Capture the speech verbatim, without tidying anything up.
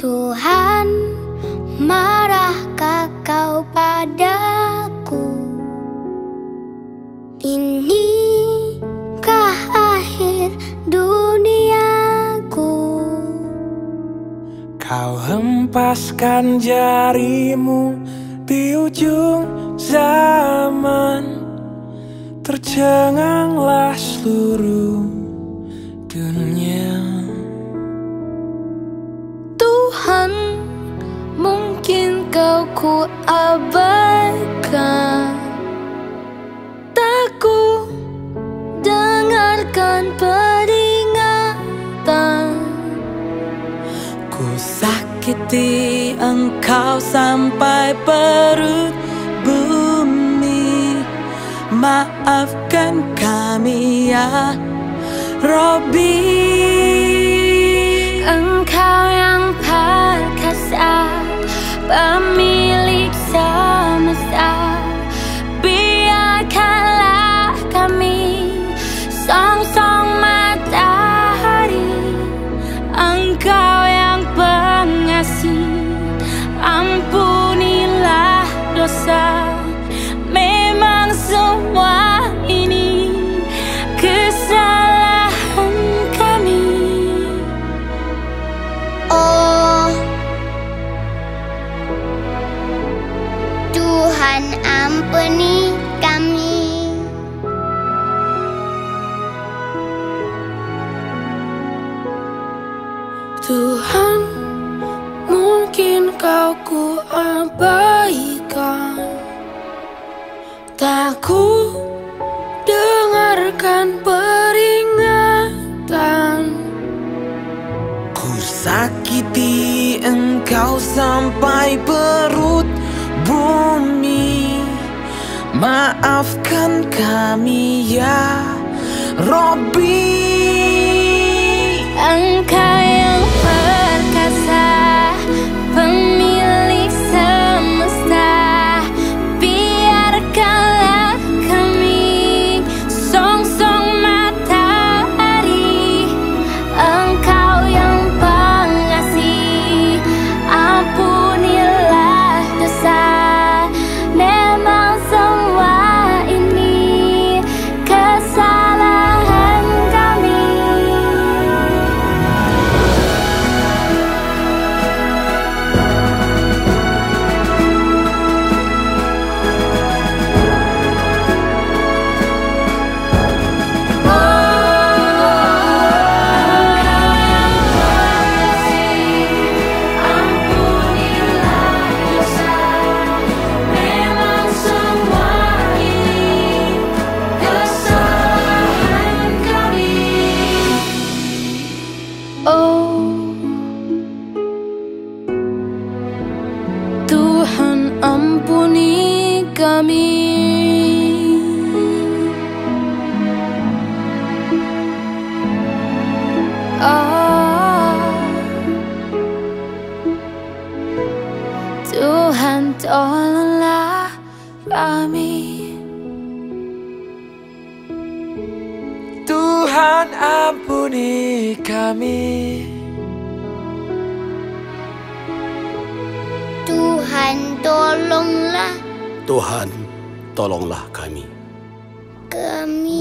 Tuhan, marahkah kau padaku? Inikah akhir duniaku? Kau hempaskan jarimu di ujung zaman, tercenganglah seluruh dunia. Tuhan, mungkin kau ku abaikan, tak ku dengarkan peringatan. Ku sakiti engkau sampai perut bumi, maafkan kami ya Robbi. Engkau yang perkasa, pemilik semesta, biarkanlah kami songsong matahari. Engkau yang pengasih, ampunilah dosa. Memang semua ini kesalahan ampuni kami. Tuhan, mungkin kau ku abaikan, tak ku dengarkan peringatan. Ku sakiti engkau sampai perut bumi, maafkan kami ya Robbi. Engkau yang perkasa, pemilik semesta, biarkanlah kami songsong matahari. Engkau yang pengasih, ampunilah dosa. Memang semua ini kesalahan kami. Tolonglah kami. Kami